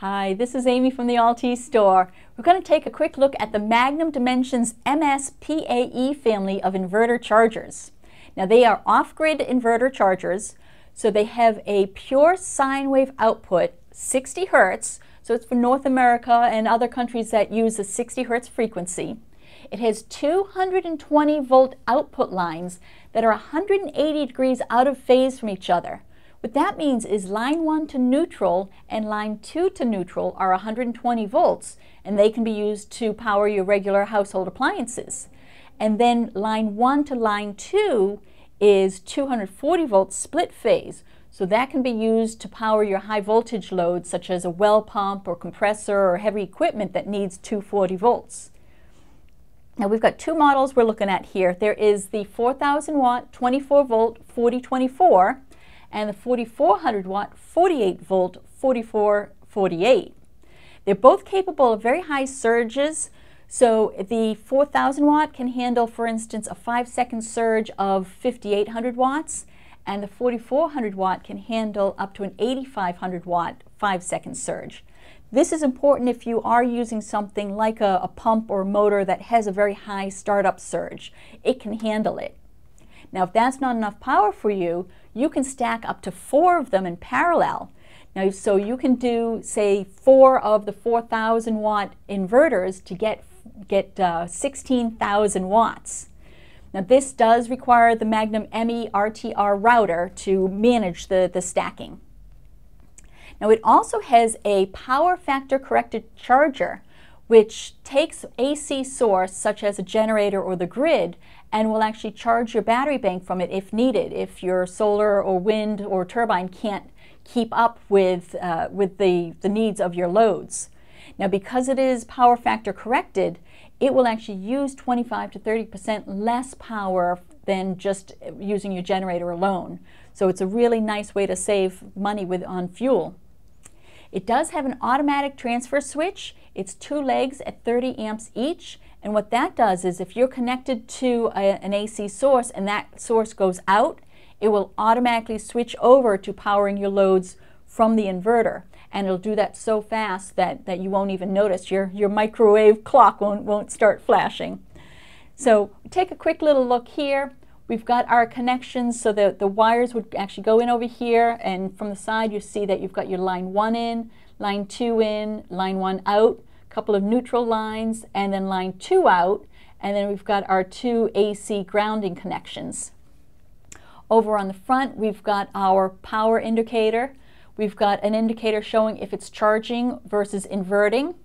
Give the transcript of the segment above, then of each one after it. Hi, this is Amy from the altE Store. We're going to take a quick look at the Magnum Dimensions MSPAE family of inverter chargers. Now they are off-grid inverter chargers, so they have a pure sine wave output, 60 Hertz, so it's for North America and other countries that use the 60 Hertz frequency. It has 220 volt output lines that are 180 degrees out of phase from each other. What that means is line 1 to neutral and line 2 to neutral are 120 volts, and they can be used to power your regular household appliances. And then line 1 to line 2 is 240 volts split phase, so that can be used to power your high voltage loads such as a well pump or compressor or heavy equipment that needs 240 volts. Now we've got two models we're looking at here. There is the 4,000 watt 24 volt 4024 and the 4,400 watt 48 volt 4448. They're both capable of very high surges, so the 4,000 watt can handle, for instance, a 5-second surge of 5,800 watts, and the 4,400 watt can handle up to an 8,500 watt 5-second surge. This is important if you are using something like a pump or motor that has a very high startup surge. It can handle it. Now, if that's not enough power for you, you can stack up to 4 of them in parallel. Now, so you can do, say, 4 of the 4,000 watt inverters to get 16,000 watts. Now, this does require the Magnum ME RTR router to manage the stacking. Now, it also has a power factor corrected charger, which takes AC source such as a generator or the grid and will actually charge your battery bank from it if needed, if your solar or wind or turbine can't keep up with the needs of your loads. Now, because it is power factor corrected, it will actually use 25 to 30% less power than just using your generator alone. So it's a really nice way to save money on fuel. It does have an automatic transfer switch. It's 2 legs at 30 amps each, and what that does is if you're connected to an AC source and that source goes out, it will automatically switch over to powering your loads from the inverter, and it'll do that so fast that you won't even notice. Your microwave clock won't start flashing. So take a quick little look here. We've got our connections so that the wires would actually go in over here, and from the side you see that you've got your line 1 in, line 2 in, line 1 out, a couple of neutral lines, and then line 2 out, and then we've got our 2 AC grounding connections. Over on the front we've got our power indicator. We've got an indicator showing if it's charging versus inverting.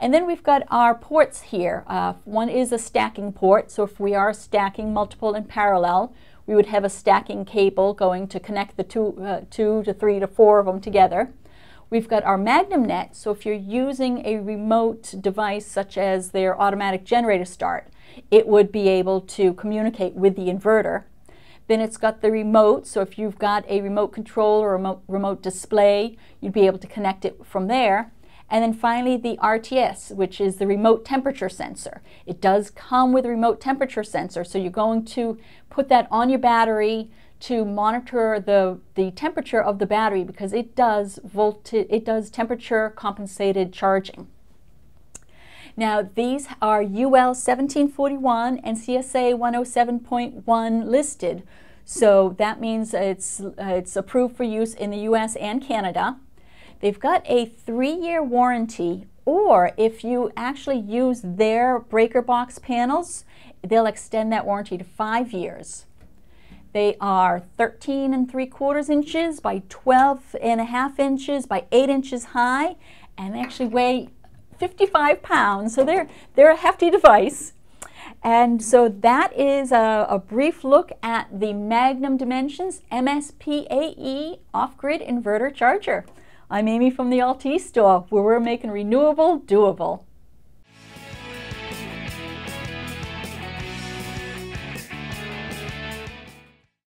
And then we've got our ports here. One is a stacking port, so if we are stacking multiple in parallel, we would have a stacking cable going to connect the two to three to 4 of them together. We've got our Magnum net, so if you're using a remote device such as their automatic generator start, it would be able to communicate with the inverter. Then it's got the remote, so if you've got a remote control or remote display, you'd be able to connect it from there. And then finally the RTS, which is the remote temperature sensor. It does come with a remote temperature sensor, so you're going to put that on your battery to monitor the temperature of the battery, because it does temperature compensated charging. Now these are UL 1741 and CSA 107.1 listed, so that means it's approved for use in the US and Canada. They've got a 3-year warranty, or if you actually use their breaker box panels, they'll extend that warranty to 5 years. They are 13¾ inches by 12.5 inches by 8 inches high, and they actually weigh 55 pounds, so they're a hefty device. And so that is a brief look at the Magnum Dimensions MSPAE off-grid inverter charger. I'm Amy from the altE Store, where we're making renewable doable.